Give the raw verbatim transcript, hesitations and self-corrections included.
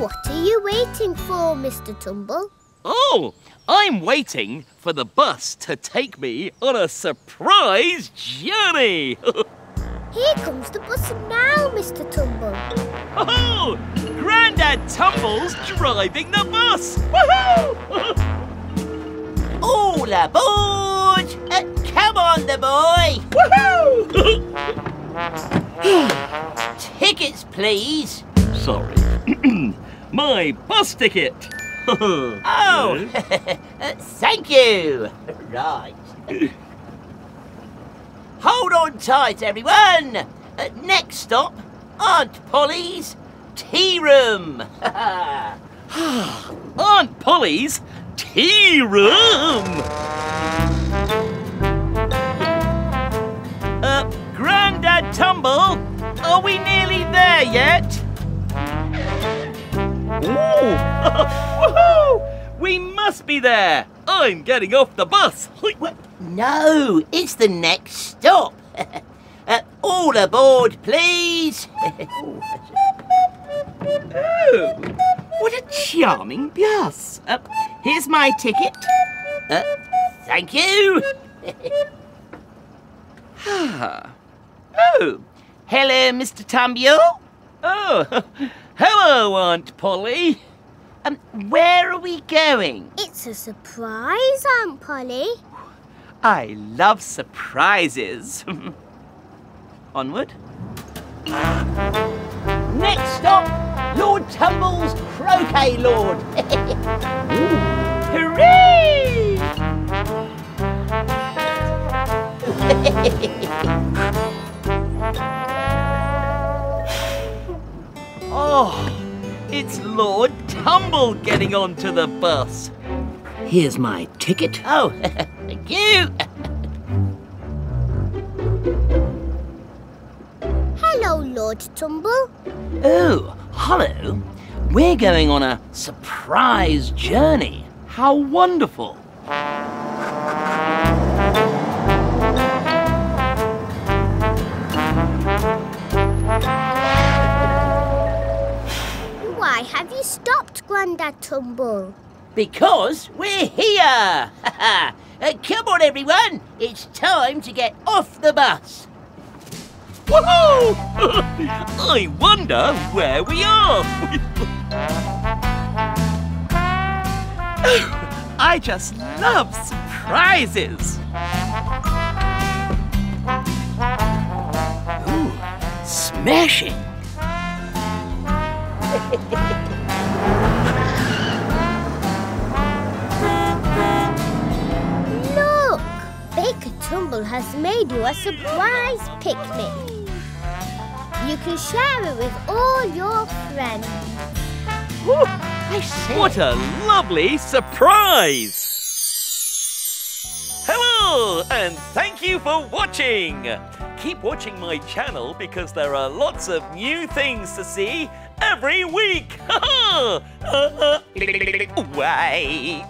What are you waiting for, Mr Tumble? Oh, I'm waiting for the bus to take me on a surprise journey. Here comes the bus now, Mr Tumble. Oh, Grandad Tumble's driving the bus. Woohoo! All aboard! Uh, come on, the boy. Woohoo! Tickets, please. Sorry, my bus ticket. Oh, thank you. Right. Hold on tight, everyone. Uh, next stop, Aunt Polly's tea room. Aunt Polly's tea room. Uh, Grandad Tumble, are we nearly there yet? Ooh! Woohoo! We must be there! I'm getting off the bus! No, it's the next stop! uh, all aboard, please! Oh, what a charming bus! Uh, here's my ticket. Uh, thank you! Oh, hello, Mr Tambio. Oh, hello, Aunt Polly. Um, where are we going? It's a surprise, Aunt Polly. I love surprises. Onward. Next stop, Lord Tumble's Croquet Lord. Hooray! Oh, it's Lord Tumble getting onto the bus. Here's my ticket. Oh, thank you. Hello, Lord Tumble. Oh, hello. We're going on a surprise journey. How wonderful. Why have you stopped, Grandad Tumble? Because we're here! uh, come on, everyone! It's time to get off the bus! Woohoo! I wonder where we are! I just love surprises! Ooh, smashing! Look! Baker Tumble has made you a surprise picnic. You can share it with all your friends. Ooh, I see. What a lovely surprise! Hello, and thank you for watching. Keep watching my channel because there are lots of new things to see every week. Wait.